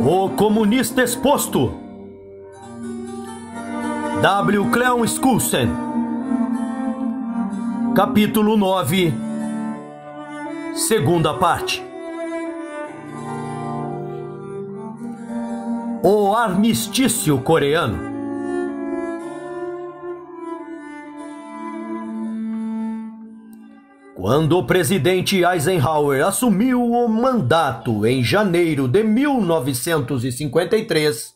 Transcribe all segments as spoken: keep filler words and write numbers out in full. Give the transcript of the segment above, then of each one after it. O comunista exposto, W. Cleon Skousen. Capítulo nove, segunda parte. O armistício coreano. Quando o presidente Eisenhower assumiu o mandato em janeiro de mil novecentos e cinquenta e três,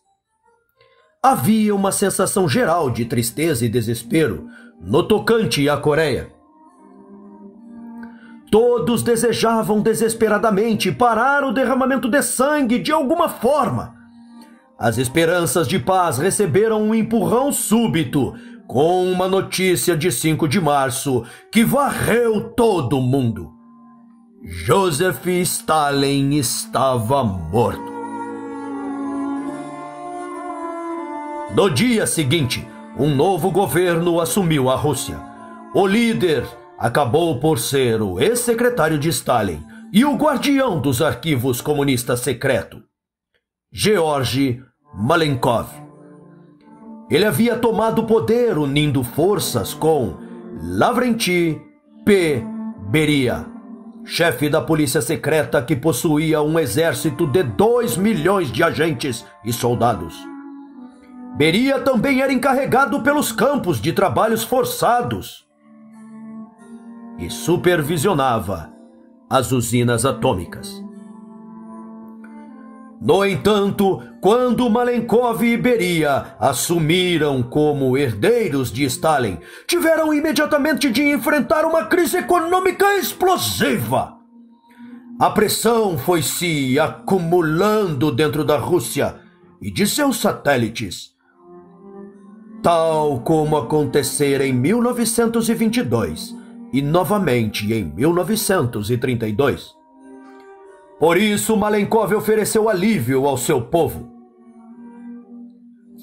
havia uma sensação geral de tristeza e desespero no tocante à Coreia. Todos desejavam desesperadamente parar o derramamento de sangue de alguma forma. As esperanças de paz receberam um empurrão súbito, com uma notícia de cinco de março que varreu todo o mundo. Joseph Stalin estava morto. No dia seguinte, um novo governo assumiu a Rússia. O líder acabou por ser o ex-secretário de Stalin e o guardião dos arquivos comunistas secreto, George Malenkov. Ele havia tomado o poder unindo forças com Lavrenti P. Beria, chefe da polícia secreta que possuía um exército de dois milhões de agentes e soldados. Beria também era encarregado pelos campos de trabalhos forçados e supervisionava as usinas atômicas. No entanto, quando Malenkov e Beria assumiram como herdeiros de Stalin, tiveram imediatamente de enfrentar uma crise econômica explosiva. A pressão foi se acumulando dentro da Rússia e de seus satélites, tal como acontecera em mil novecentos e vinte e dois e novamente em mil novecentos e trinta e dois. Por isso, Malenkov ofereceu alívio ao seu povo.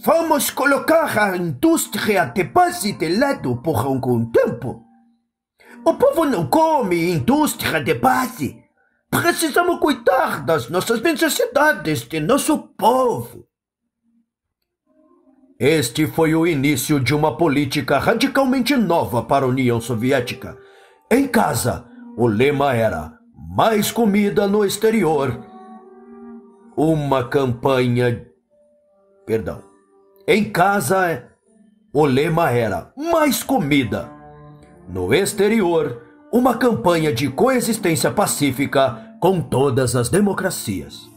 Vamos colocar a indústria de base de lado por algum tempo. O povo não come indústria de base. Precisamos cuidar das nossas necessidades de nosso povo. Este foi o início de uma política radicalmente nova para a União Soviética. Em casa, o lema era: mais comida no exterior. Uma campanha... Perdão. Em casa, o lema era: mais comida. No exterior, uma campanha de coexistência pacífica com todas as democracias.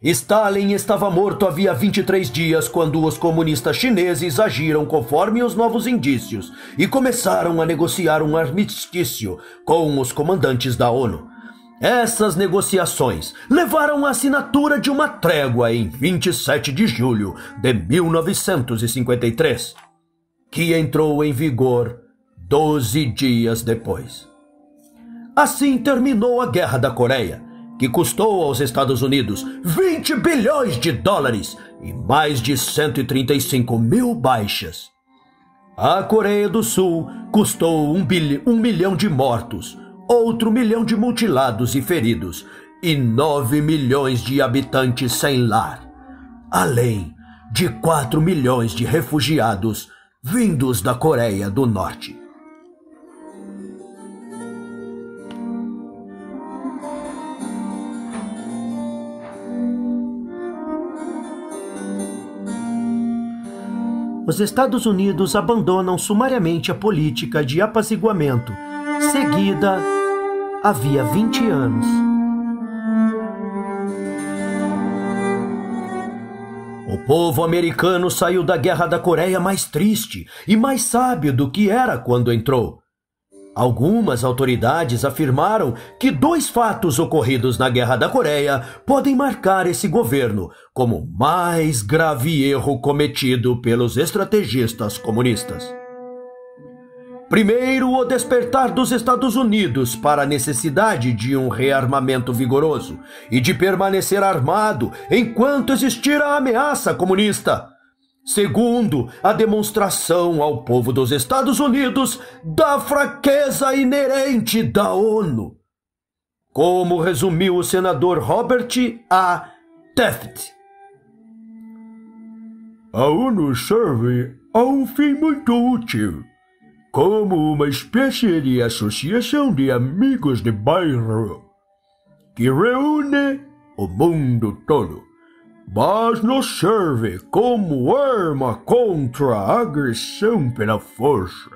Stalin estava morto havia vinte e três dias quando os comunistas chineses agiram conforme os novos indícios e começaram a negociar um armistício com os comandantes da ONU. Essas negociações levaram à assinatura de uma trégua em vinte e sete de julho de mil novecentos e cinquenta e três, que entrou em vigor doze dias depois. Assim terminou a Guerra da Coreia, que custou aos Estados Unidos vinte bilhões de dólares e mais de cento e trinta e cinco mil baixas. A Coreia do Sul custou um, bilhão, um milhão de mortos, outro milhão de mutilados e feridos, e nove milhões de habitantes sem lar, além de quatro milhões de refugiados vindos da Coreia do Norte. Os Estados Unidos abandonam sumariamente a política de apaziguamento, seguida havia vinte anos. O povo americano saiu da Guerra da Coreia mais triste e mais sábio do que era quando entrou. Algumas autoridades afirmaram que dois fatos ocorridos na Guerra da Coreia podem marcar esse governo como o mais grave erro cometido pelos estrategistas comunistas. Primeiro, o despertar dos Estados Unidos para a necessidade de um rearmamento vigoroso e de permanecer armado enquanto existir a ameaça comunista. Segundo, a demonstração ao povo dos Estados Unidos da fraqueza inerente da ONU, como resumiu o senador Robert A. Deft. A ONU serve a um fim muito útil, como uma espécie de associação de amigos de bairro, que reúne o mundo todo. Mas nos serve como arma contra a agressão pela força.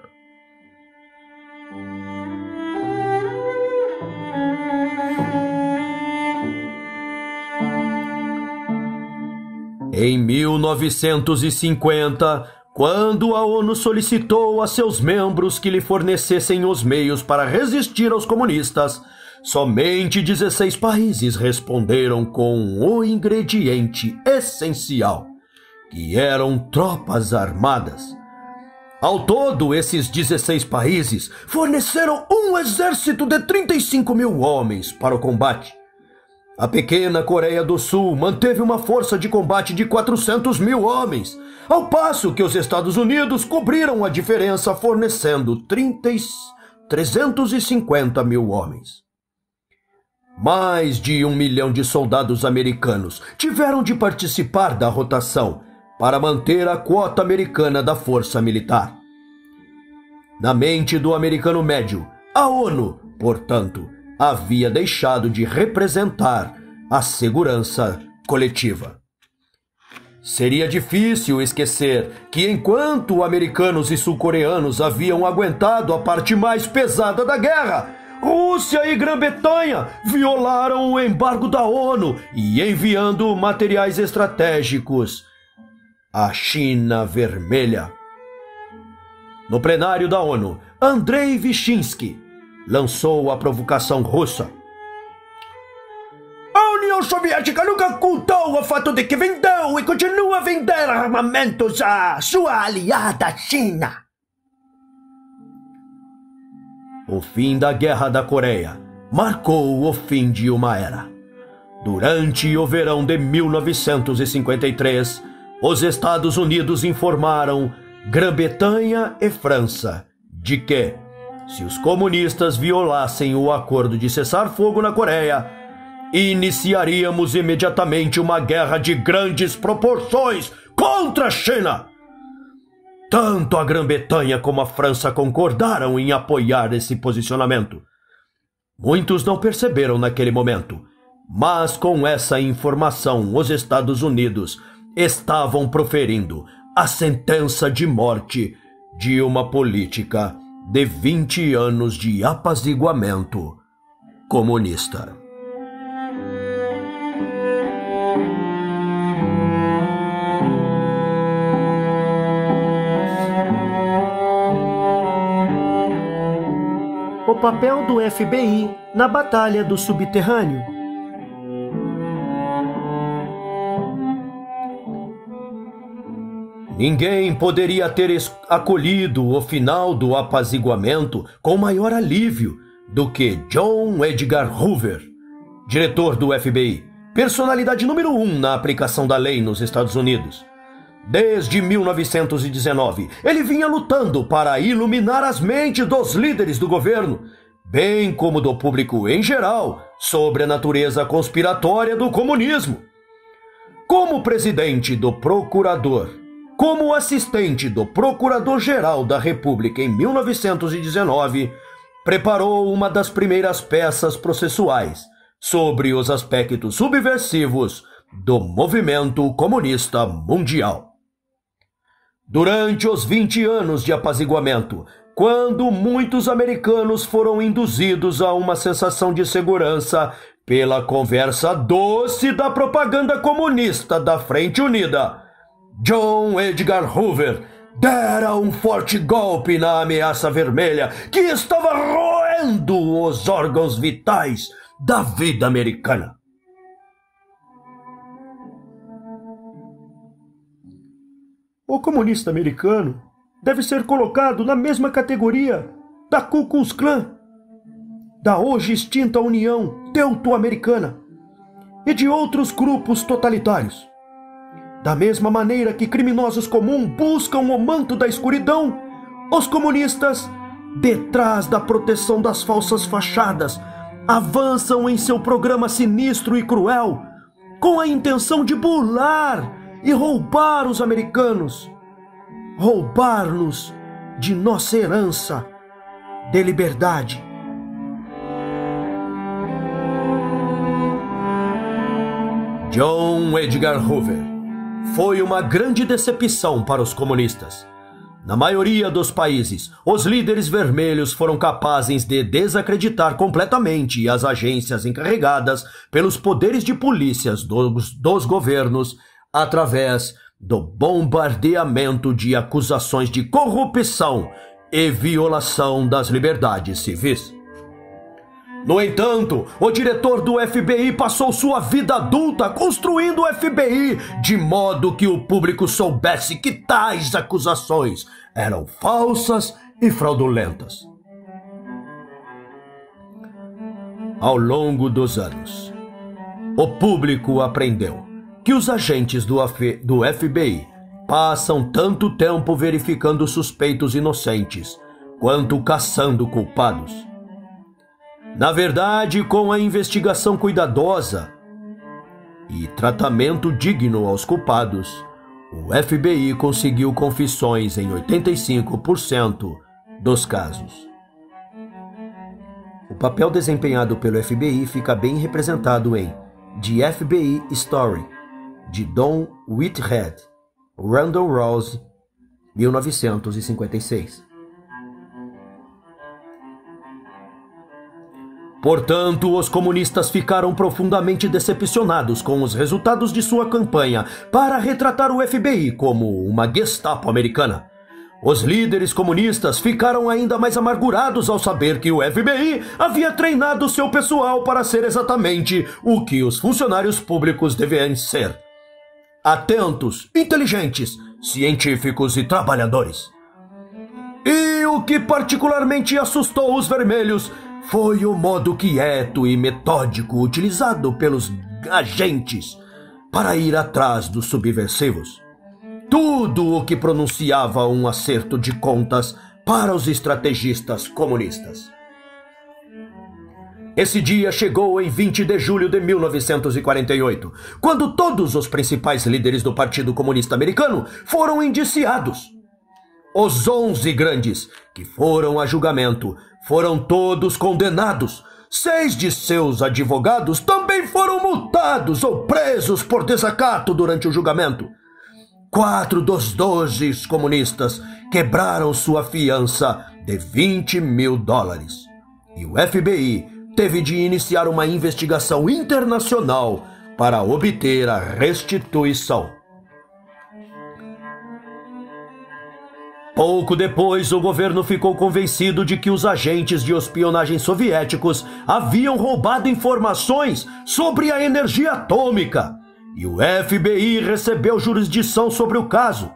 Em mil novecentos e cinquenta, quando a ONU solicitou a seus membros que lhe fornecessem os meios para resistir aos comunistas, somente dezesseis países responderam com o ingrediente essencial, que eram tropas armadas. Ao todo, esses dezesseis países forneceram um exército de trinta e cinco mil homens para o combate. A pequena Coreia do Sul manteve uma força de combate de quatrocentos mil homens, ao passo que os Estados Unidos cobriram a diferença fornecendo trezentos e cinquenta mil homens. Mais de um milhão de soldados americanos tiveram de participar da rotação para manter a quota americana da força militar. Na mente do americano médio, a ONU, portanto, havia deixado de representar a segurança coletiva. Seria difícil esquecer que, enquanto americanos e sul-coreanos haviam aguentado a parte mais pesada da guerra, Rússia e Grã-Bretanha violaram o embargo da ONU e enviando materiais estratégicos à China Vermelha. No plenário da ONU, Andrei Vyshinsky lançou a provocação russa. A União Soviética nunca ocultou o fato de que vendeu e continua a vender armamentos à sua aliada China. O fim da Guerra da Coreia marcou o fim de uma era. Durante o verão de mil novecentos e cinquenta e três, os Estados Unidos informaram Grã-Bretanha e França de que, se os comunistas violassem o acordo de cessar-fogo na Coreia, iniciaríamos imediatamente uma guerra de grandes proporções contra a China. Tanto a Grã-Bretanha como a França concordaram em apoiar esse posicionamento. Muitos não perceberam naquele momento, mas com essa informação os Estados Unidos estavam proferindo a sentença de morte de uma política de vinte anos de apaziguamento comunista. O papel do F B I na Batalha do Subterrâneo. Ninguém poderia ter acolhido o final do apaziguamento com maior alívio do que John Edgar Hoover, diretor do F B I, personalidade número um na aplicação da lei nos Estados Unidos. Desde mil novecentos e dezenove, ele vinha lutando para iluminar as mentes dos líderes do governo, bem como do público em geral, sobre a natureza conspiratória do comunismo. Como presidente do procurador, como assistente do Procurador-Geral da República em mil novecentos e dezenove, preparou uma das primeiras peças processuais sobre os aspectos subversivos do movimento comunista mundial. Durante os vinte anos de apaziguamento, quando muitos americanos foram induzidos a uma sensação de segurança pela conversa doce da propaganda comunista da Frente Unida, John Edgar Hoover dera um forte golpe na ameaça vermelha que estava roendo os órgãos vitais da vida americana. O comunista americano deve ser colocado na mesma categoria da Ku Klux Klan, da hoje extinta União Teuto-Americana e de outros grupos totalitários. Da mesma maneira que criminosos comuns buscam o manto da escuridão, os comunistas, detrás da proteção das falsas fachadas, avançam em seu programa sinistro e cruel, com a intenção de burlar e roubar os americanos, roubar-nos de nossa herança de liberdade. John Edgar Hoover foi uma grande decepção para os comunistas. Na maioria dos países, os líderes vermelhos foram capazes de desacreditar completamente as agências encarregadas pelos poderes de polícias dos, dos governos através do bombardeamento de acusações de corrupção e violação das liberdades civis. No entanto, o diretor do F B I passou sua vida adulta construindo o F B I de modo que o público soubesse que tais acusações eram falsas e fraudulentas. Ao longo dos anos, o público aprendeu que os agentes do F B I passam tanto tempo verificando suspeitos inocentes quanto caçando culpados. Na verdade, com a investigação cuidadosa e tratamento digno aos culpados, o F B I conseguiu confissões em oitenta e cinco por cento dos casos. O papel desempenhado pelo F B I fica bem representado em The F B I Story, de Don Whitehead, Randall Rose, mil novecentos e cinquenta e seis. Portanto, os comunistas ficaram profundamente decepcionados com os resultados de sua campanha para retratar o F B I como uma Gestapo americana. Os líderes comunistas ficaram ainda mais amargurados ao saber que o F B I havia treinado seu pessoal para ser exatamente o que os funcionários públicos devem ser: atentos, inteligentes, científicos e trabalhadores. E o que particularmente assustou os vermelhos foi o modo quieto e metódico utilizado pelos agentes para ir atrás dos subversivos. Tudo o que pronunciava um acerto de contas para os estrategistas comunistas. Esse dia chegou em vinte de julho de mil novecentos e quarenta e oito, quando todos os principais líderes do Partido Comunista Americano foram indiciados. Os onze grandes que foram a julgamento foram todos condenados. Seis de seus advogados também foram multados ou presos por desacato durante o julgamento. Quatro dos doze comunistas quebraram sua fiança de vinte mil dólares. E o F B I teve de iniciar uma investigação internacional para obter a restituição. Pouco depois, o governo ficou convencido de que os agentes de espionagem soviéticos haviam roubado informações sobre a energia atômica, e o F B I recebeu jurisdição sobre o caso.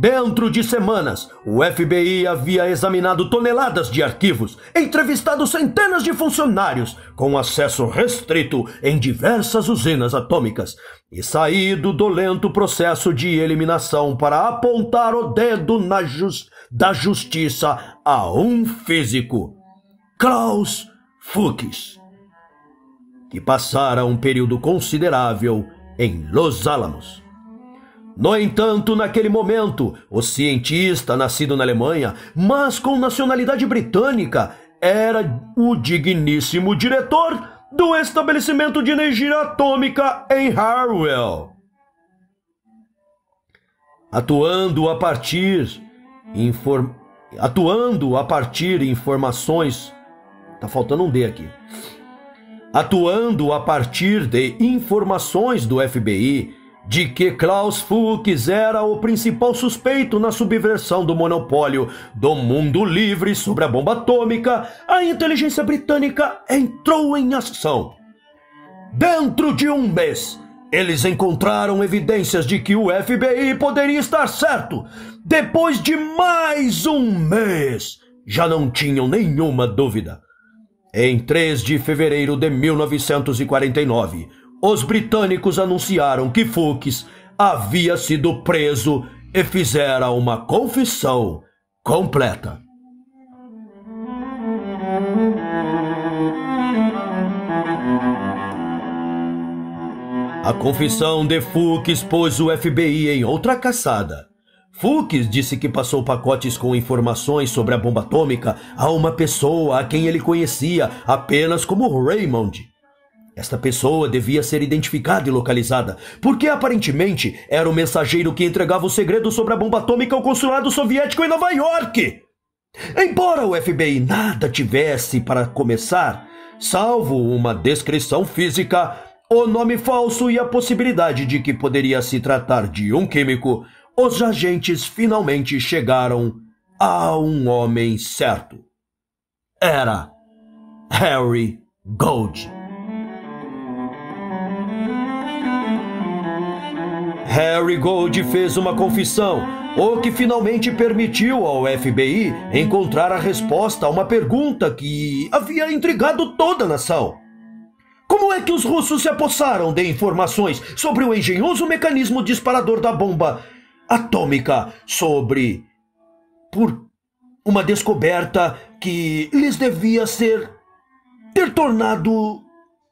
Dentro de semanas, o F B I havia examinado toneladas de arquivos, entrevistado centenas de funcionários com acesso restrito em diversas usinas atômicas e saído do lento processo de eliminação para apontar o dedo na just- da justiça a um físico, Klaus Fuchs, que passara um período considerável em Los Alamos. No entanto, naquele momento, o cientista nascido na Alemanha, mas com nacionalidade britânica, era o digníssimo diretor do estabelecimento de energia atômica em Harwell, atuando a partir inform... atuando a partir informações tá faltando um D aqui atuando a partir de informações do F B I de que Klaus Fuchs era o principal suspeito na subversão do monopólio do mundo livre sobre a bomba atômica, a inteligência britânica entrou em ação. Dentro de um mês, eles encontraram evidências de que o F B I poderia estar certo. Depois de mais um mês, já não tinham nenhuma dúvida. Em três de fevereiro de mil novecentos e quarenta e nove, os britânicos anunciaram que Fuchs havia sido preso e fizera uma confissão completa. A confissão de Fuchs pôs o F B I em outra caçada. Fuchs disse que passou pacotes com informações sobre a bomba atômica a uma pessoa a quem ele conhecia apenas como Raymond. Esta pessoa devia ser identificada e localizada, porque aparentemente era o mensageiro que entregava o segredo sobre a bomba atômica ao consulado soviético em Nova York. Embora o F B I nada tivesse para começar, salvo uma descrição física, o nome falso e a possibilidade de que poderia se tratar de um químico, os agentes finalmente chegaram a um homem certo. Era Harry Gold. Harry Gold fez uma confissão, o que finalmente permitiu ao F B I encontrar a resposta a uma pergunta que havia intrigado toda a nação. Como é que os russos se apossaram de informações sobre o engenhoso mecanismo disparador da bomba atômica, sobre por uma descoberta que lhes devia ser ter tornado...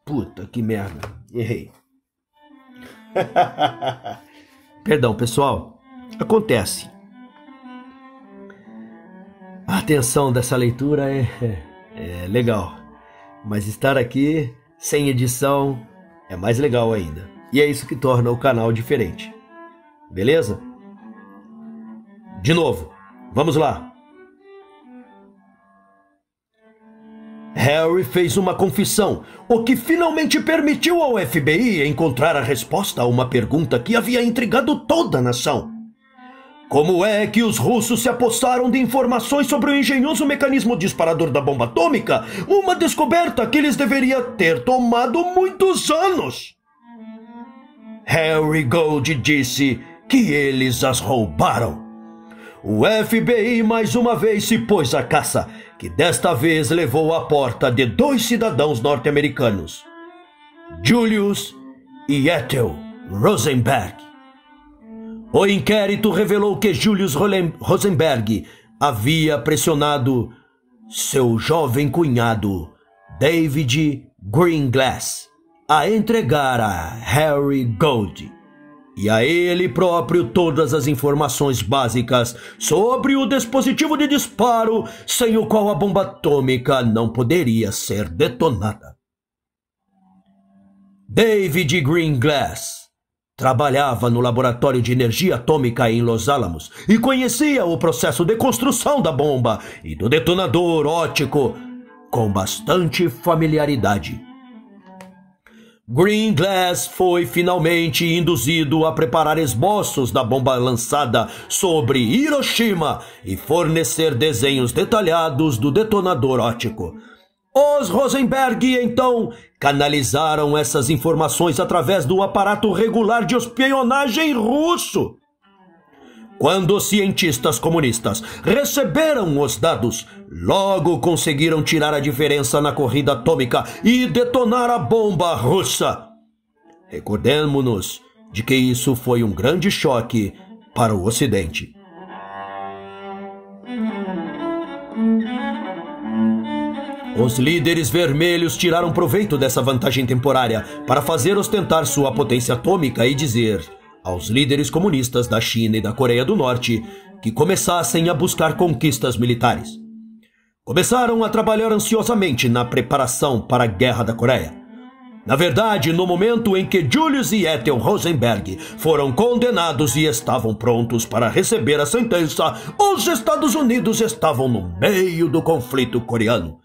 Puta que merda, errei. Perdão, pessoal. Acontece. A atenção dessa leitura é, é legal, mas estar aqui sem edição é mais legal ainda. E é isso que torna o canal diferente. Beleza? De novo, vamos lá. Harry fez uma confissão, o que finalmente permitiu ao F B I encontrar a resposta a uma pergunta que havia intrigado toda a nação. Como é que os russos se apossaram de informações sobre o engenhoso mecanismo disparador da bomba atômica? Uma descoberta que lhes deveria ter tomado muitos anos. Harry Gold disse que eles as roubaram. O F B I mais uma vez se pôs à caça, que desta vez levou à porta de dois cidadãos norte-americanos, Julius e Ethel Rosenberg. O inquérito revelou que Julius Rosenberg havia pressionado seu jovem cunhado, David Greenglass, a entregar a Harry Gold e a ele próprio todas as informações básicas sobre o dispositivo de disparo sem o qual a bomba atômica não poderia ser detonada. David Greenglass trabalhava no laboratório de energia atômica em Los Alamos e conhecia o processo de construção da bomba e do detonador ótico com bastante familiaridade. Greenglass foi finalmente induzido a preparar esboços da bomba lançada sobre Hiroshima e fornecer desenhos detalhados do detonador ótico. Os Rosenberg, então, canalizaram essas informações através do aparato regular de espionagem russo. Quando os cientistas comunistas receberam os dados, logo conseguiram tirar a diferença na corrida atômica e detonar a bomba russa. Recordemos-nos de que isso foi um grande choque para o Ocidente. Os líderes vermelhos tiraram proveito dessa vantagem temporária para fazer ostentar sua potência atômica e dizer aos líderes comunistas da China e da Coreia do Norte que começassem a buscar conquistas militares. Começaram a trabalhar ansiosamente na preparação para a Guerra da Coreia. Na verdade, no momento em que Julius e Ethel Rosenberg foram condenados e estavam prontos para receber a sentença, os Estados Unidos estavam no meio do conflito coreano.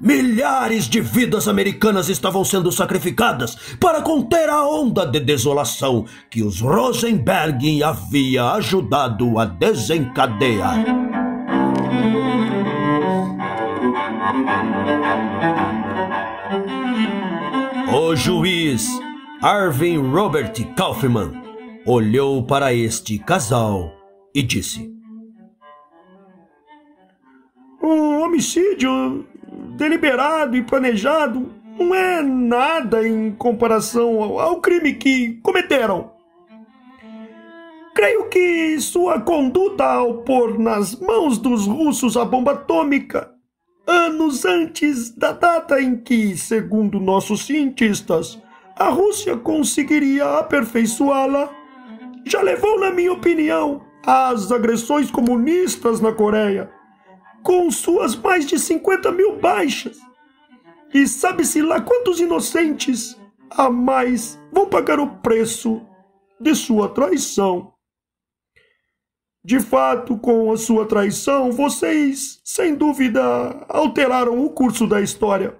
Milhares de vidas americanas estavam sendo sacrificadas para conter a onda de desolação que os Rosenberg havia ajudado a desencadear. O juiz Arvin Robert Kaufman olhou para este casal e disse: "Um homicídio deliberado e planejado não é nada em comparação ao crime que cometeram." que sua conduta ao pôr nas mãos dos russos a bomba atômica, anos antes da data em que, segundo nossos cientistas, a Rússia conseguiria aperfeiçoá-la, já levou, na minha opinião, às agressões comunistas na Coreia, com suas mais de cinquenta mil baixas. E sabe-se lá quantos inocentes a mais vão pagar o preço de sua traição. De fato, com a sua traição, vocês, sem dúvida, alteraram o curso da história.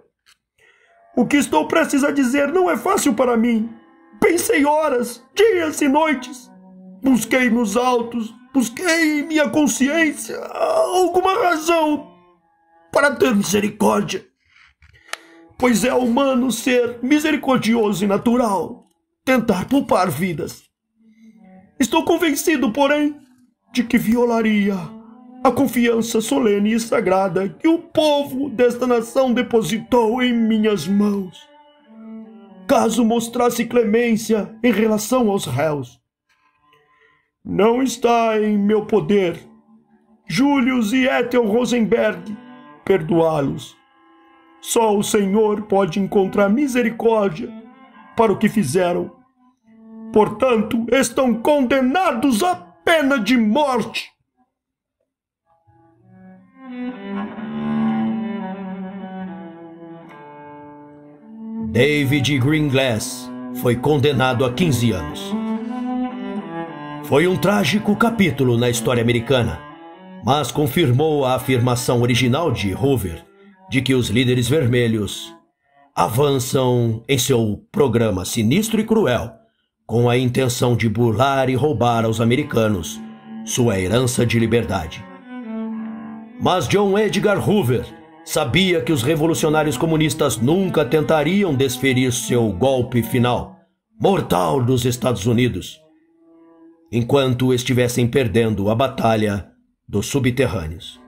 O que estou prestes a dizer não é fácil para mim. Pensei horas, dias e noites. Busquei nos autos, busquei em minha consciência alguma razão para ter misericórdia. Pois é humano ser misericordioso e natural, tentar poupar vidas. Estou convencido, porém, de que violaria a confiança solene e sagrada que o povo desta nação depositou em minhas mãos, caso mostrasse clemência em relação aos réus. Não está em meu poder, Julius e Ethel Rosenberg, perdoá-los. Só o Senhor pode encontrar misericórdia para o que fizeram. Portanto, estão condenados à pena de morte. David Greenglass foi condenado a quinze anos. Foi um trágico capítulo na história americana, mas confirmou a afirmação original de Hoover de que os líderes vermelhos avançam em seu programa sinistro e cruel com a intenção de burlar e roubar aos americanos sua herança de liberdade. Mas John Edgar Hoover sabia que os revolucionários comunistas nunca tentariam desferir seu golpe final, mortal dos Estados Unidos, enquanto estivessem perdendo a batalha dos subterrâneos.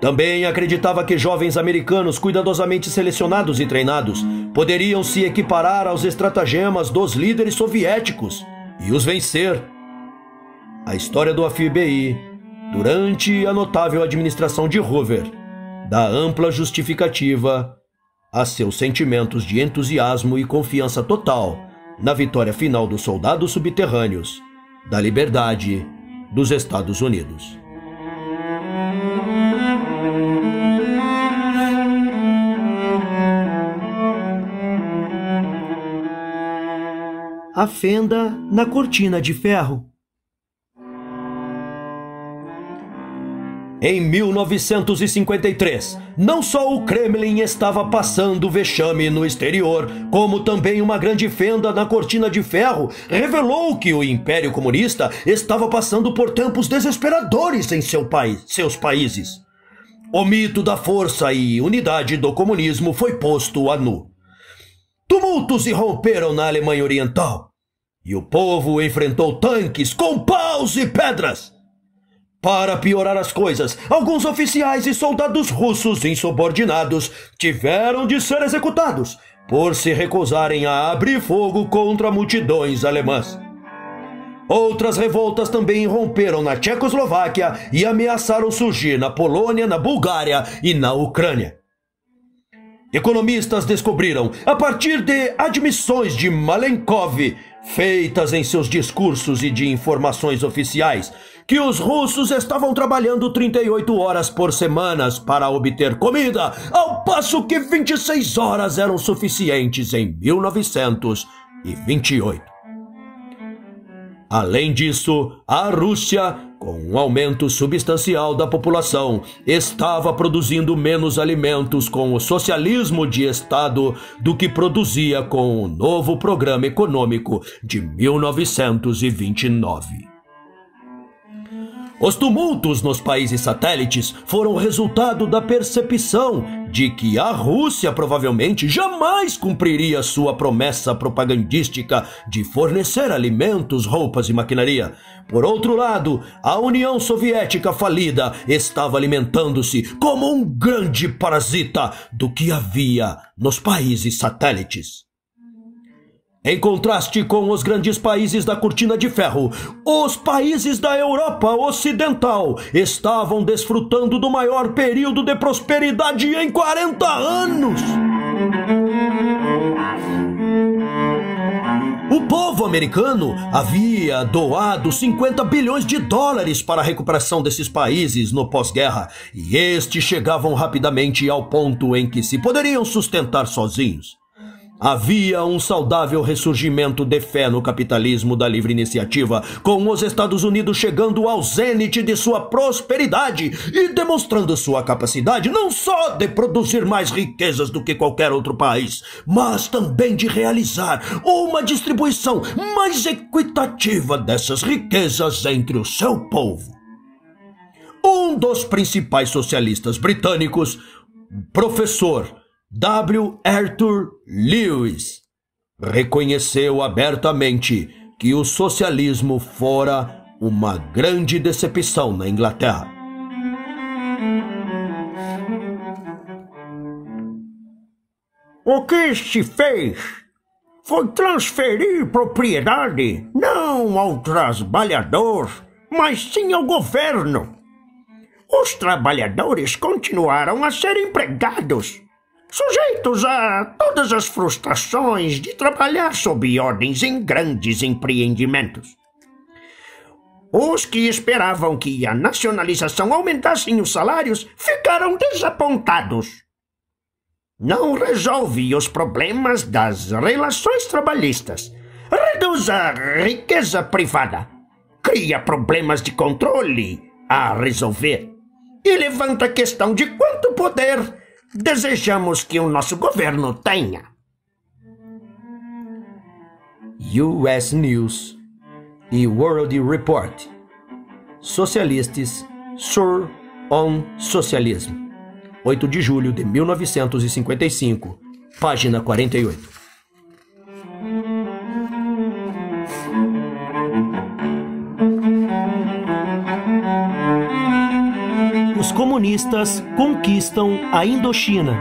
Também acreditava que jovens americanos cuidadosamente selecionados e treinados poderiam se equiparar aos estratagemas dos líderes soviéticos e os vencer. A história do F B I, durante a notável administração de Hoover, dá ampla justificativa a seus sentimentos de entusiasmo e confiança total na vitória final dos soldados subterrâneos, da liberdade dos Estados Unidos. A fenda na cortina de ferro. Em mil novecentos e cinquenta e três, não só o Kremlin estava passando vexame no exterior, como também uma grande fenda na cortina de ferro revelou que o Império Comunista estava passando por tempos desesperadores em seu país, seus países. O mito da força e unidade do comunismo foi posto a nu. Tumultos irromperam na Alemanha Oriental, e o povo enfrentou tanques com paus e pedras. Para piorar as coisas, alguns oficiais e soldados russos insubordinados tiveram de ser executados por se recusarem a abrir fogo contra multidões alemãs. Outras revoltas também irromperam na Tchecoslováquia e ameaçaram surgir na Polônia, na Bulgária e na Ucrânia. Economistas descobriram, a partir de admissões de Malenkov, feitas em seus discursos e de informações oficiais, que os russos estavam trabalhando trinta e oito horas por semana para obter comida, ao passo que vinte e seis horas eram suficientes em mil novecentos e vinte e oito. Além disso, a Rússia, com um aumento substancial da população, estava produzindo menos alimentos com o socialismo de Estado do que produzia com o novo programa econômico de mil novecentos e vinte e nove. Os tumultos nos países satélites foram resultado da percepção de que a Rússia provavelmente jamais cumpriria sua promessa propagandística de fornecer alimentos, roupas e maquinaria. Por outro lado, a União Soviética falida estava alimentando-se como um grande parasita do que havia nos países satélites. Em contraste com os grandes países da cortina de ferro, os países da Europa Ocidental estavam desfrutando do maior período de prosperidade em quarenta anos. O povo americano havia doado cinquenta bilhões de dólares para a recuperação desses países no pós-guerra, e estes chegavam rapidamente ao ponto em que se poderiam sustentar sozinhos. Havia um saudável ressurgimento de fé no capitalismo da livre iniciativa, com os Estados Unidos chegando ao zênite de sua prosperidade e demonstrando sua capacidade não só de produzir mais riquezas do que qualquer outro país, mas também de realizar uma distribuição mais equitativa dessas riquezas entre o seu povo. Um dos principais socialistas britânicos, professor W. Arthur Lewis, reconheceu abertamente que o socialismo fora uma grande decepção na Inglaterra. O que se fez foi transferir propriedade não ao trabalhador, mas sim ao governo. Os trabalhadores continuaram a ser empregados, sujeitos a todas as frustrações de trabalhar sob ordens em grandes empreendimentos. Os que esperavam que a nacionalização aumentasse os salários ficaram desapontados. Não resolve os problemas das relações trabalhistas, reduz a riqueza privada, cria problemas de controle a resolver e levanta a questão de quanto poder desejamos que o nosso governo tenha. U S News e World Report. Socialistas Sur on Socialism. oito de julho de mil novecentos e cinquenta e cinco, página quarenta e oito. Os comunistas conquistam a Indochina.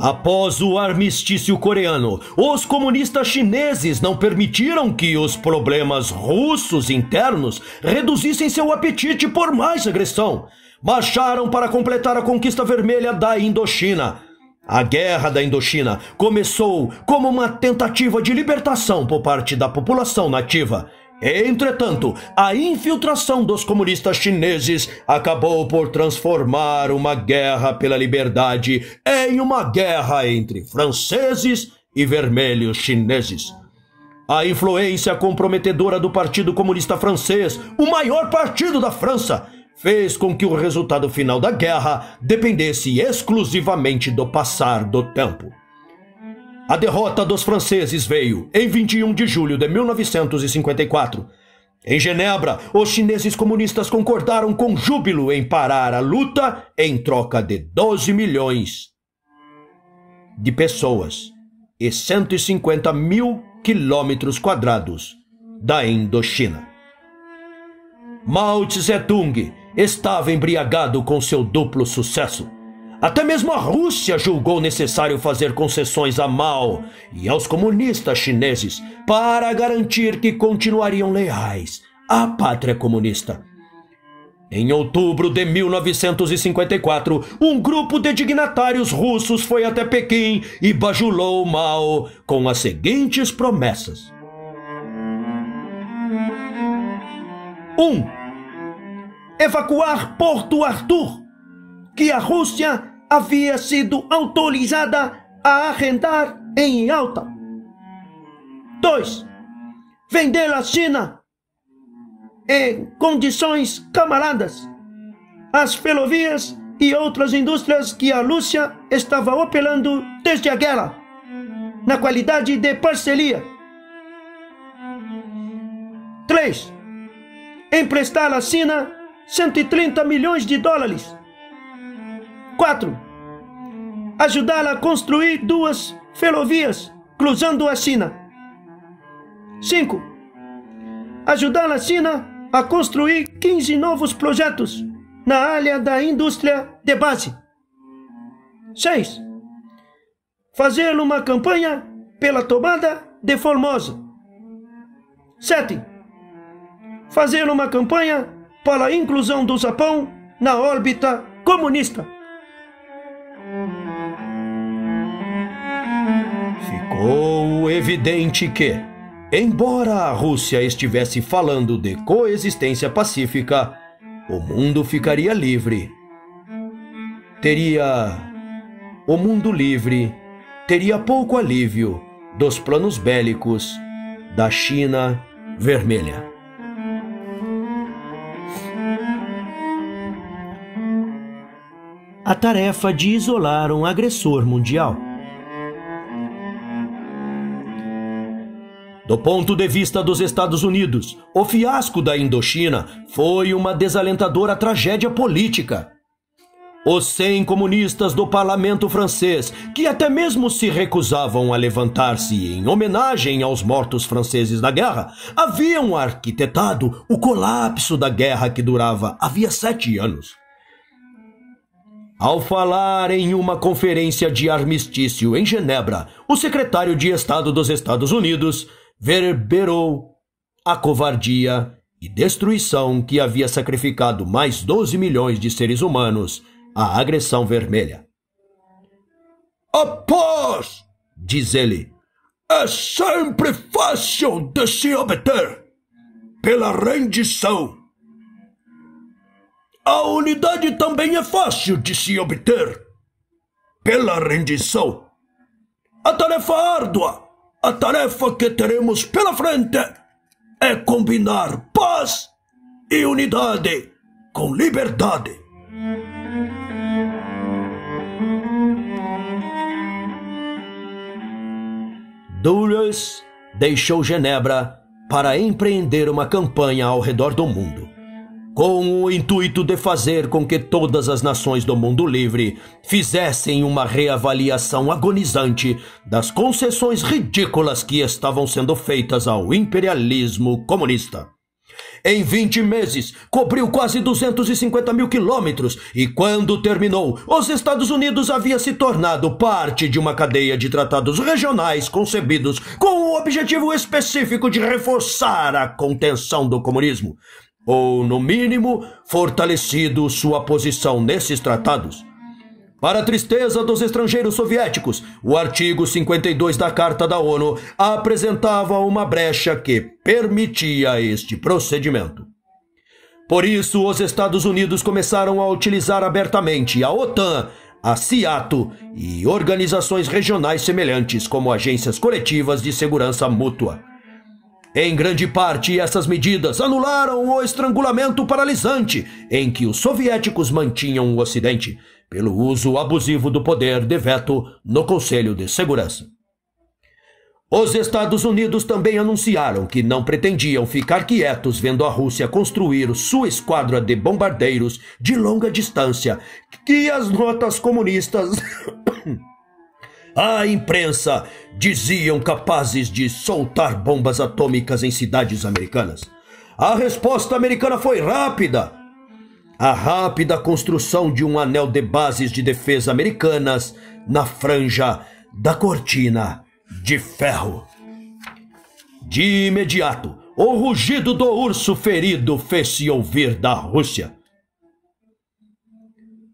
Após o armistício coreano, os comunistas chineses não permitiram que os problemas russos internos reduzissem seu apetite por mais agressão. Marcharam para completar a conquista vermelha da Indochina. A Guerra da Indochina começou como uma tentativa de libertação por parte da população nativa. Entretanto, a infiltração dos comunistas chineses acabou por transformar uma guerra pela liberdade em uma guerra entre franceses e vermelhos chineses. A influência comprometedora do Partido Comunista Francês, o maior partido da França, fez com que o resultado final da guerra dependesse exclusivamente do passar do tempo. A derrota dos franceses veio em vinte e um de julho de mil novecentos e cinquenta e quatro. Em Genebra, os chineses comunistas concordaram com júbilo em parar a luta em troca de doze milhões de pessoas e cento e cinquenta mil quilômetros quadrados da Indochina. Mao Zedong estava embriagado com seu duplo sucesso. Até mesmo a Rússia julgou necessário fazer concessões a Mao e aos comunistas chineses para garantir que continuariam leais à pátria comunista. Em outubro de mil novecentos e cinquenta e quatro, um grupo de dignatários russos foi até Pequim e bajulou Mao com as seguintes promessas. um. Evacuar Porto Arthur, que a Rússia havia sido autorizada a arrendar em alta. dois. Vender à China, em condições camaradas, as ferrovias e outras indústrias que a Rússia estava operando desde a guerra, na qualidade de parceria. três. Emprestar à China cento e trinta milhões de dólares. quatro. Ajudá-la a construir duas ferrovias cruzando a China. cinco. Ajudar a China a construir quinze novos projetos na área da indústria de base. seis. Fazer uma campanha pela tomada de Formosa. sete. Fazer uma campanha para a inclusão do Japão na órbita comunista. Ficou evidente que, embora a Rússia estivesse falando de coexistência pacífica, o mundo ficaria livre. Teria... O mundo livre teria pouco alívio dos planos bélicos da China Vermelha. A tarefa de isolar um agressor mundial. Do ponto de vista dos Estados Unidos, o fiasco da Indochina foi uma desalentadora tragédia política. Os cem comunistas do parlamento francês, que até mesmo se recusavam a levantar-se em homenagem aos mortos franceses da guerra, haviam arquitetado o colapso da guerra que durava havia sete anos. Ao falar em uma conferência de armistício em Genebra, o secretário de Estado dos Estados Unidos reverberou a covardia e destruição que havia sacrificado mais doze milhões de seres humanos à agressão vermelha. A paz, diz ele, é sempre fácil de se obter pela rendição. A unidade também é fácil de se obter pela rendição. A tarefa árdua, a tarefa que teremos pela frente, é combinar paz e unidade com liberdade. Dulles deixou Genebra para empreender uma campanha ao redor do mundo, com o intuito de fazer com que todas as nações do mundo livre fizessem uma reavaliação agonizante das concessões ridículas que estavam sendo feitas ao imperialismo comunista. Em vinte meses, cobriu quase duzentos e cinquenta mil quilômetros e, quando terminou, os Estados Unidos havia se tornado parte de uma cadeia de tratados regionais concebidos com o objetivo específico de reforçar a contenção do comunismo, ou, no mínimo, fortalecido sua posição nesses tratados. Para a tristeza dos estrangeiros soviéticos, o artigo cinquenta e dois da Carta da ONU apresentava uma brecha que permitia este procedimento. Por isso, os Estados Unidos começaram a utilizar abertamente a OTAN, a SEATO e organizações regionais semelhantes como agências coletivas de segurança mútua. Em grande parte, essas medidas anularam o estrangulamento paralisante em que os soviéticos mantinham o Ocidente pelo uso abusivo do poder de veto no Conselho de Segurança. Os Estados Unidos também anunciaram que não pretendiam ficar quietos vendo a Rússia construir sua esquadra de bombardeiros de longa distância, que as notas comunistas... A imprensa diziam capazes de soltar bombas atômicas em cidades americanas. A resposta americana foi rápida. A rápida construção de um anel de bases de defesa americanas na franja da cortina de ferro. De imediato, o rugido do urso ferido fez-se ouvir da Rússia.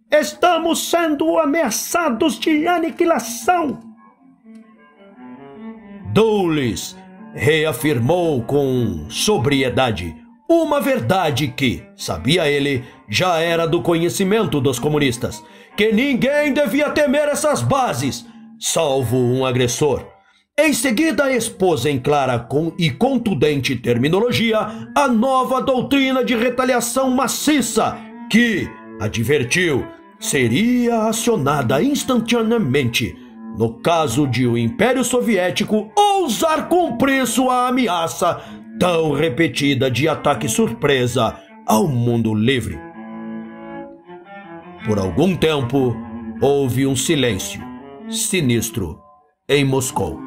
Estamos sendo ameaçados de aniquilação. Dulles reafirmou com sobriedade uma verdade que, sabia ele, já era do conhecimento dos comunistas, que ninguém devia temer essas bases, salvo um agressor. Em seguida, expôs em clara e contundente terminologia a nova doutrina de retaliação maciça que, advertiu, seria acionada instantaneamente no caso de o Império Soviético ousar cumprir sua ameaça tão repetida de ataque surpresa ao mundo livre. Por algum tempo, houve um silêncio sinistro em Moscou.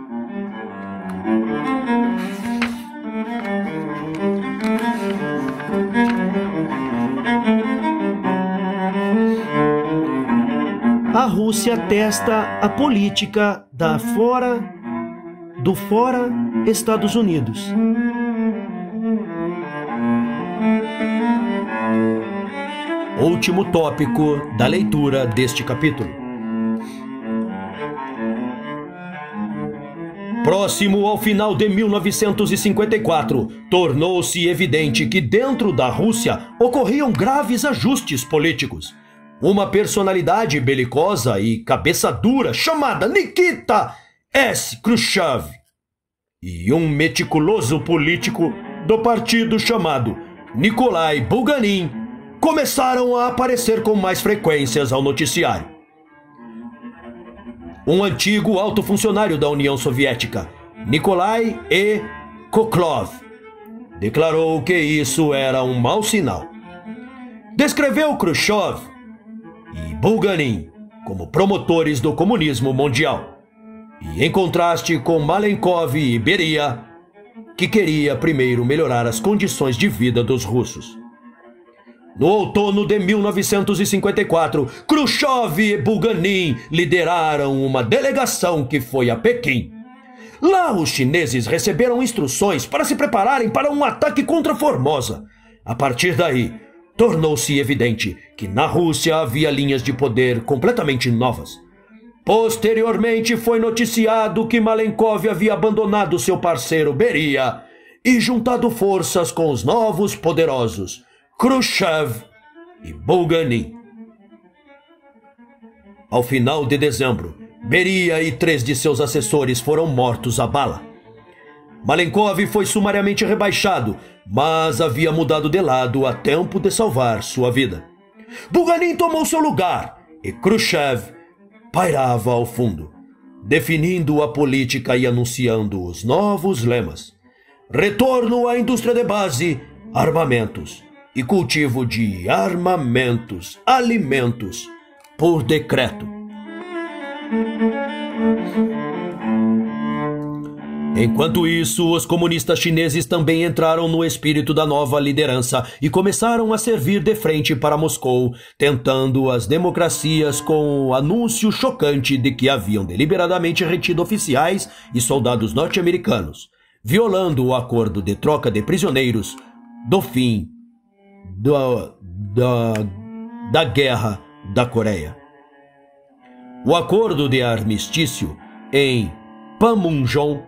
A Rússia testa a política da fora, do fora Estados Unidos. Último tópico da leitura deste capítulo. Próximo ao final de mil novecentos e cinquenta e quatro, tornou-se evidente que dentro da Rússia ocorriam graves ajustes políticos. Uma personalidade belicosa e cabeça dura chamada Nikita S. Khrushchev e um meticuloso político do partido chamado Nikolai Bulganin começaram a aparecer com mais frequências ao noticiário. Um antigo alto funcionário da União Soviética, Nikolai E. Koklov, declarou que isso era um mau sinal. Descreveu Khrushchev e Bulganin como promotores do comunismo mundial, e em contraste com Malenkov e Beria, que queria primeiro melhorar as condições de vida dos russos. No outono de mil novecentos e cinquenta e quatro, Khrushchev e Bulganin lideraram uma delegação que foi a Pequim. Lá, os chineses receberam instruções para se prepararem para um ataque contra Formosa. A partir daí, tornou-se evidente que na Rússia havia linhas de poder completamente novas. Posteriormente, foi noticiado que Malenkov havia abandonado seu parceiro Beria e juntado forças com os novos poderosos Khrushchev e Bulganin. Ao final de dezembro, Beria e três de seus assessores foram mortos à bala. Malenkov foi sumariamente rebaixado, mas havia mudado de lado a tempo de salvar sua vida. Bulganin tomou seu lugar e Khrushchev pairava ao fundo, definindo a política e anunciando os novos lemas: retorno à indústria de base, armamentos e cultivo de armamentos, alimentos, por decreto. Enquanto isso, os comunistas chineses também entraram no espírito da nova liderança e começaram a servir de frente para Moscou, tentando as democracias com o anúncio chocante de que haviam deliberadamente retido oficiais e soldados norte-americanos, violando o acordo de troca de prisioneiros do fim Da, da, da Guerra da Coreia. O acordo de armistício em Panmunjom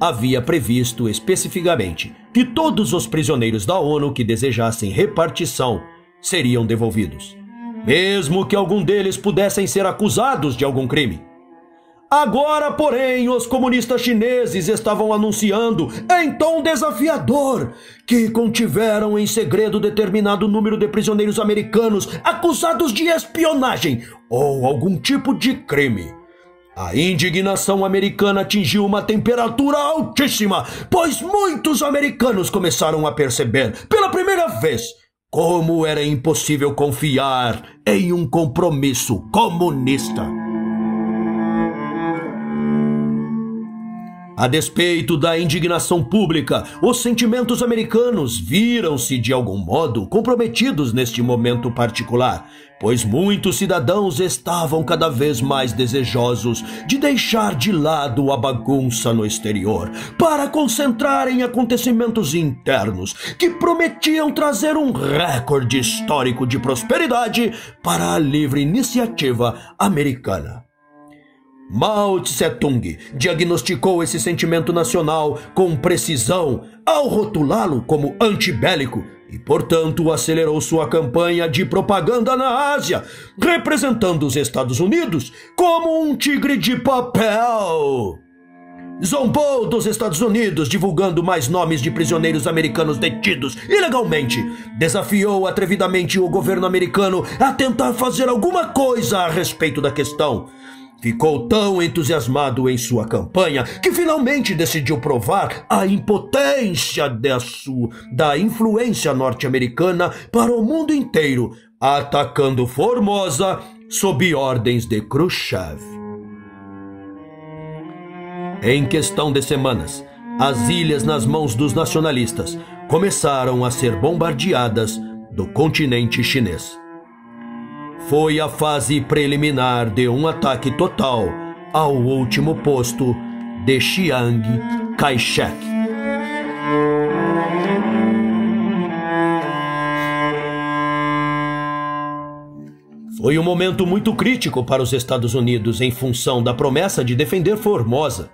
havia previsto especificamente que todos os prisioneiros da ONU que desejassem repartição seriam devolvidos, mesmo que algum deles pudessem ser acusados de algum crime. Agora, porém, os comunistas chineses estavam anunciando, em tom desafiador, que contiveram em segredo determinado número de prisioneiros americanos acusados de espionagem ou algum tipo de crime. A indignação americana atingiu uma temperatura altíssima, pois muitos americanos começaram a perceber, pela primeira vez, como era impossível confiar em um compromisso comunista. A despeito da indignação pública, os sentimentos americanos viram-se de algum modo comprometidos neste momento particular, pois muitos cidadãos estavam cada vez mais desejosos de deixar de lado a bagunça no exterior para concentrar em acontecimentos internos que prometiam trazer um recorde histórico de prosperidade para a livre iniciativa americana. Mao Tse-tung diagnosticou esse sentimento nacional com precisão ao rotulá-lo como antibélico e, portanto, acelerou sua campanha de propaganda na Ásia, representando os Estados Unidos como um tigre de papel. Zombou dos Estados Unidos, divulgando mais nomes de prisioneiros americanos detidos ilegalmente. Desafiou atrevidamente o governo americano a tentar fazer alguma coisa a respeito da questão. Ficou tão entusiasmado em sua campanha que finalmente decidiu provar a impotência da, sua, da influência norte-americana para o mundo inteiro, atacando Formosa sob ordens de Khrushchev. Em questão de semanas, as ilhas nas mãos dos nacionalistas começaram a ser bombardeadas do continente chinês. foi a fase preliminar de um ataque total ao último posto de Chiang Kai-shek. Foi um momento muito crítico para os Estados Unidos em função da promessa de defender Formosa.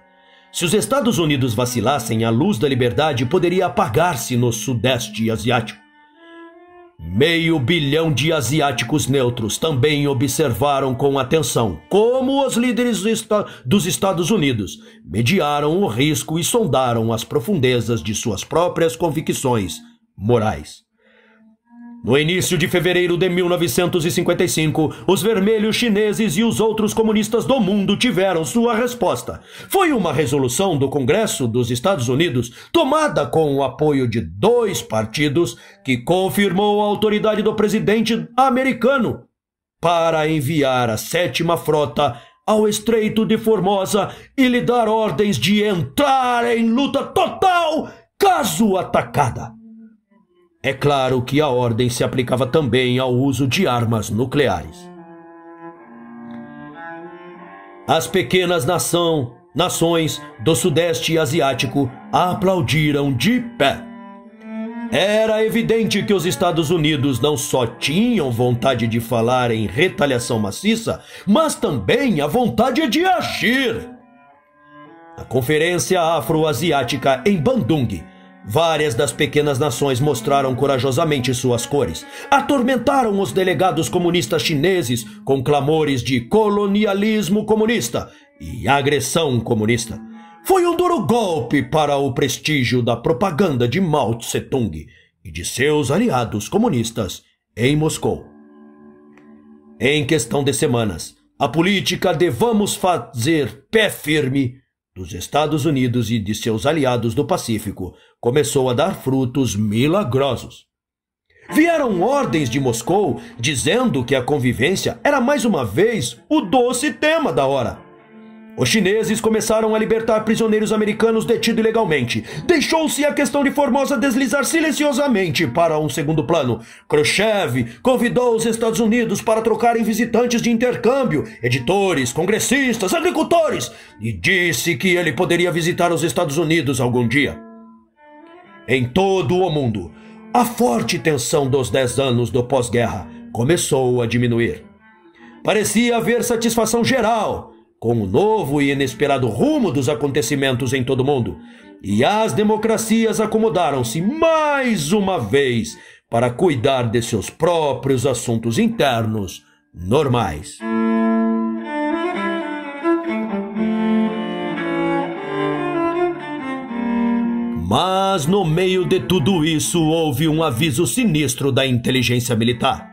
Se os Estados Unidos vacilassem, a luz da liberdade poderia apagar-se no Sudeste Asiático. Meio bilhão de asiáticos neutros também observaram com atenção como os líderes dos Estados Unidos mediaram o risco e sondaram as profundezas de suas próprias convicções morais. No início de fevereiro de mil novecentos e cinquenta e cinco, os vermelhos chineses e os outros comunistas do mundo tiveram sua resposta. Foi uma resolução do Congresso dos Estados Unidos, tomada com o apoio de dois partidos, que confirmou a autoridade do presidente americano para enviar a sétima frota ao Estreito de Formosa e lhe dar ordens de entrar em luta total caso atacada. É claro que a ordem se aplicava também ao uso de armas nucleares. As pequenas nação, nações do Sudeste Asiático aplaudiram de pé. Era evidente que os Estados Unidos não só tinham vontade de falar em retaliação maciça, mas também a vontade de agir. A Conferência Afro-Asiática em Bandung, várias das pequenas nações mostraram corajosamente suas cores. Atormentaram os delegados comunistas chineses com clamores de colonialismo comunista e agressão comunista. Foi um duro golpe para o prestígio da propaganda de Mao Tse-tung e de seus aliados comunistas em Moscou. Em questão de semanas, a política de vamos fazer pé firme dos Estados Unidos e de seus aliados do Pacífico começou a dar frutos milagrosos. Vieram ordens de Moscou dizendo que a convivência era mais uma vez o doce tema da hora. Os chineses começaram a libertar prisioneiros americanos detidos ilegalmente. Deixou-se a questão de Formosa deslizar silenciosamente para um segundo plano. Khrushchev convidou os Estados Unidos para trocarem visitantes de intercâmbio, editores, congressistas, agricultores, e disse que ele poderia visitar os Estados Unidos algum dia. Em todo o mundo, a forte tensão dos dez anos do pós-guerra começou a diminuir. Parecia haver satisfação geral com o novo e inesperado rumo dos acontecimentos em todo o mundo, e as democracias acomodaram-se mais uma vez para cuidar de seus próprios assuntos internos normais. Mas no meio de tudo isso houve um aviso sinistro da inteligência militar.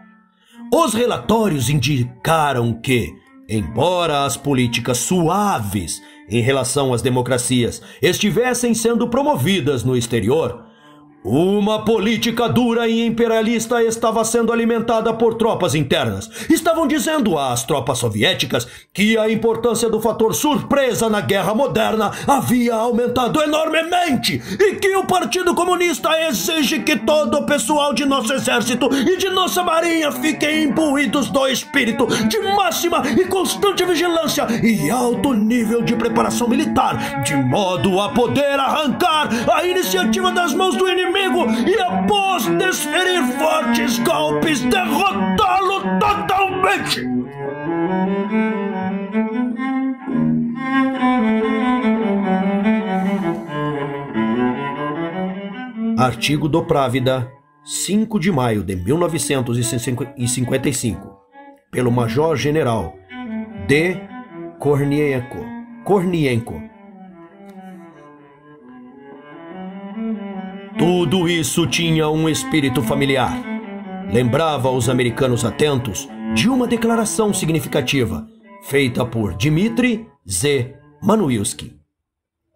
Os relatórios indicaram que, embora as políticas suaves em relação às democracias estivessem sendo promovidas no exterior, uma política dura e imperialista estava sendo alimentada por tropas internas. Estavam dizendo às tropas soviéticas que a importância do fator surpresa na guerra moderna havia aumentado enormemente e que o Partido Comunista exige que todo o pessoal de nosso exército e de nossa marinha fiquem imbuídos do espírito de máxima e constante vigilância e alto nível de preparação militar, de modo a poder arrancar a iniciativa das mãos do inimigo e, após desferir fortes golpes, derrotá-lo totalmente. Artigo do Pravda, cinco de maio de mil novecentos e cinquenta e cinco, pelo Major-General D. Kornienko. Kornienko. Tudo isso tinha um espírito familiar. Lembrava os americanos atentos de uma declaração significativa feita por Dmitri Z. Manuilski,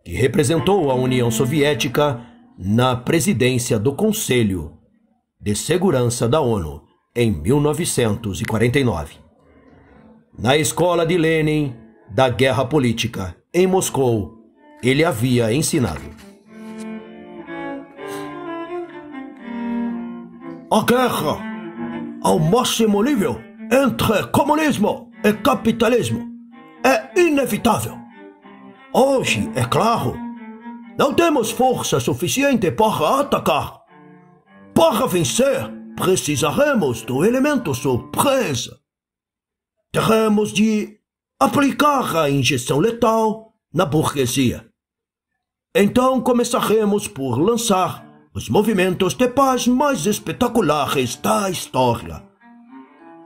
que representou a União Soviética na presidência do Conselho de Segurança da ONU em mil novecentos e quarenta e nove. Na escola de Lenin da Guerra Política, em Moscou, ele havia ensinado: a guerra, ao máximo nível, entre comunismo e capitalismo é inevitável. Hoje, é claro, não temos força suficiente para atacar. Para vencer, precisaremos do elemento surpresa. Teremos de aplicar a injeção letal na burguesia. Então começaremos por lançar os movimentos de paz mais espetaculares da história.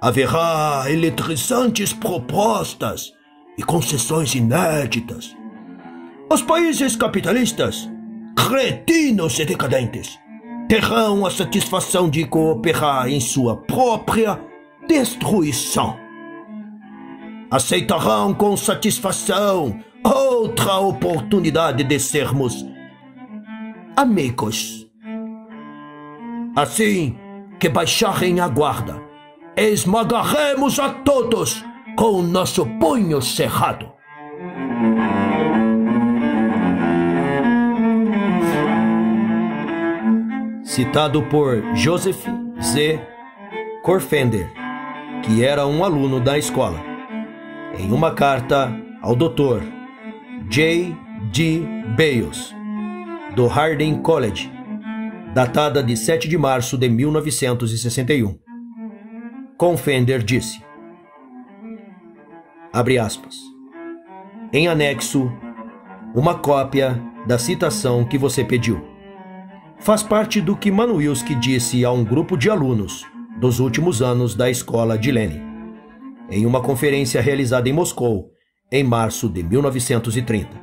Haverá eletrizantes propostas e concessões inéditas. Os países capitalistas, cretinos e decadentes, terão a satisfação de cooperar em sua própria destruição. Aceitarão com satisfação outra oportunidade de sermos amigos. Assim que baixarem a guarda, esmagaremos a todos com o nosso punho cerrado. Citado por Joseph Z. Corfender, que era um aluno da escola, em uma carta ao doutor J. D. Bales, do Harding College, datada de sete de março de mil novecentos e sessenta e um. Corfender disse, abre aspas, em anexo, uma cópia da citação que você pediu. Faz parte do que Manuilski disse a um grupo de alunos dos últimos anos da escola de Lenin, em uma conferência realizada em Moscou, em março de mil novecentos e trinta,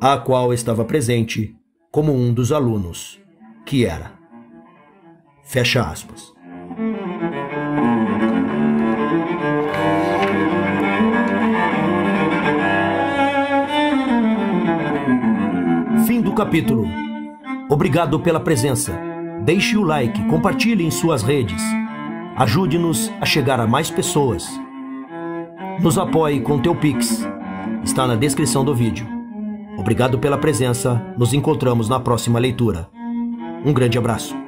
a qual estava presente como um dos alunos, que era, fecha aspas. Fim do capítulo. Obrigado pela presença. Deixe o like, compartilhe em suas redes. Ajude-nos a chegar a mais pessoas. Nos apoie com teu Pix. Está na descrição do vídeo. Obrigado pela presença. Nos encontramos na próxima leitura. Um grande abraço.